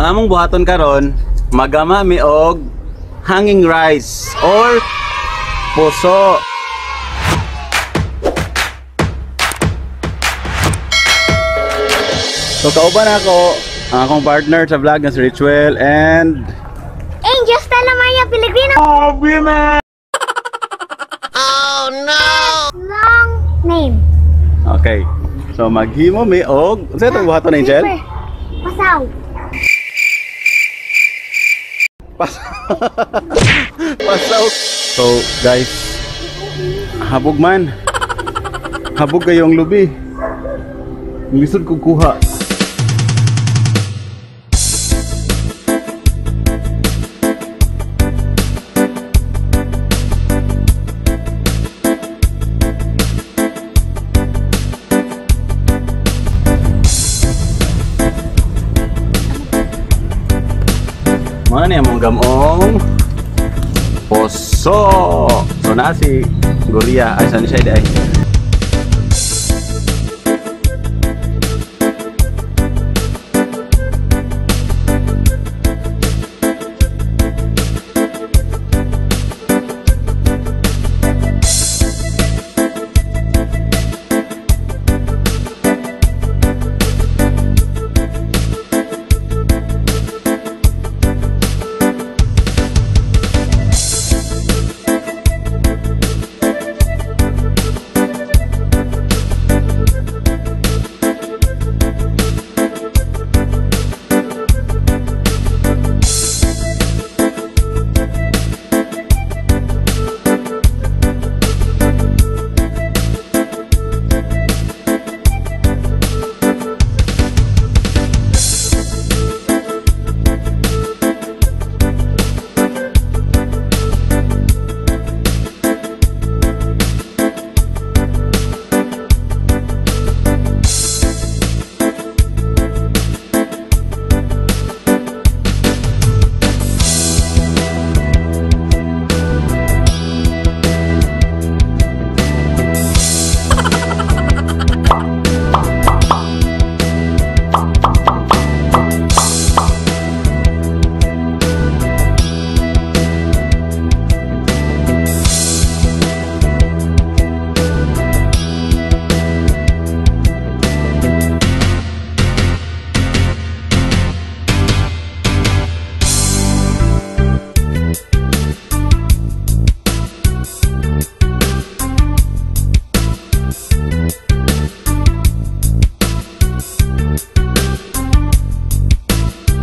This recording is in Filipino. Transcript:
Ang among buhaton karon magama mi og hanging rice or puso. So kauban ako ang akong partner sa vlog ng si Ritual and Angel Stella Maria Pilipino Hobbyman. Oh no! Long name. Okay. So maghimo mi og unsa tong buhaton Angel? Pasaw. Pasaw. So guys, habog man. Habog kayong lubi. Lisod ko kuha. Mana yang mau gamong puso. So nasi Goria ay saan siya dahil